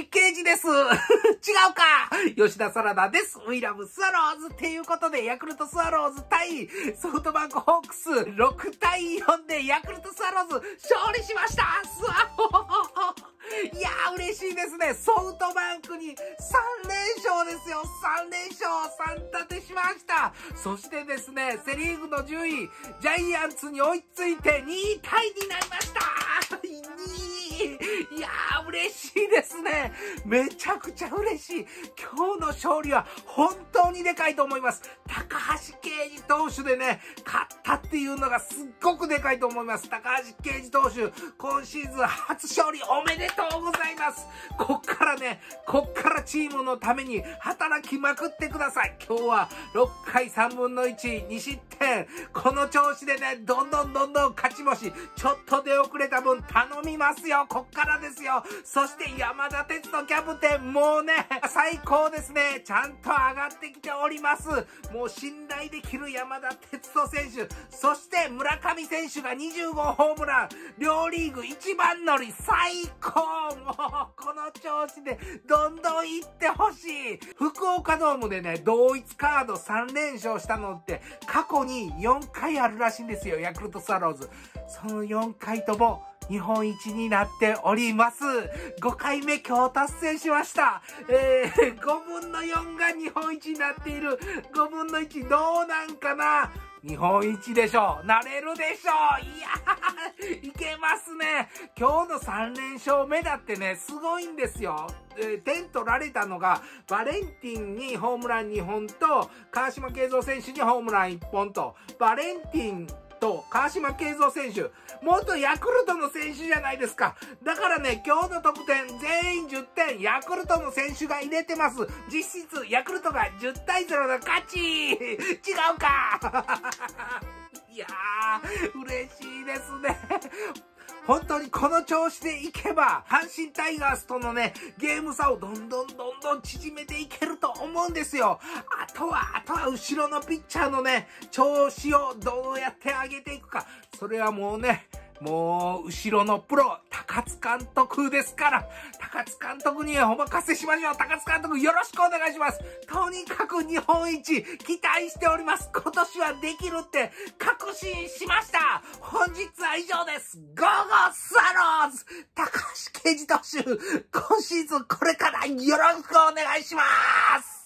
内刑事です。違うか。吉田サラダです。ウィラムスワローズ。っていうことで、ヤクルトスワローズ対ソフトバンクホークス6対4でヤクルトスワローズ勝利しました。スワホー。いやー嬉しいですね。ソフトバンクに3連勝ですよ。3連勝、3立てしました。そしてですね、セリーグの10位、ジャイアンツに追いついて2位タイになりました。いやー嬉しいですね。めちゃくちゃ嬉しい。今日の勝利は本当にでかいと思います。高橋奎二投手でね、勝ったっていうのがすっごくでかいと思います。高橋奎二投手、今シーズン初勝利おめでとうございます。こっからチームのために働きまくってください。今日は6回3分の1、2失点。この調子でね、どんどん勝ち星、ちょっと出遅れた分頼みますよ。こっからですよ。そして山田哲人キャプテン、もうね、最高ですね。ちゃんと上がってきております。もう信頼できる山田哲人選手。そして村上選手が25ホームラン。両リーグ一番乗り、最高。もう、この調子でどん行ってほしい。福岡ドームでね、同一カード3連勝したのって過去に4回あるらしいんですよ、ヤクルトスワローズ。その4回とも日本一になっております。5回目今日達成しました。5分の4が日本一になっている。5分の1どうなんかな？日本一でしょう。なれるでしょう。いやー、いけますね。今日の3連勝目だってね、すごいんですよ。点取られたのが、バレンティンにホームラン2本と、川島慶三選手にホームラン1本と、バレンティンと川島慶三選手、元ヤクルトの選手じゃないですか。だからね、今日の得点全員10点、ヤクルトの選手が入れてます。実質、ヤクルトが10対0の勝ち。違うか。いやー、嬉しいですね。本当にこの調子でいけば、阪神タイガースとのね、ゲーム差をどんどん縮めていけると思うんですよ。あとは後ろのピッチャーのね、調子をどうやって上げていくか。それはもうね、後ろのプロ、高津監督ですから、高津監督にお任せしましょう。高津監督よろしくお願いします。とにかく日本一、期待しております。今年はできるって確信しました。本日は以上です。ゴーゴースワローズ高橋奎二投手、今シーズンこれからよろしくお願いします。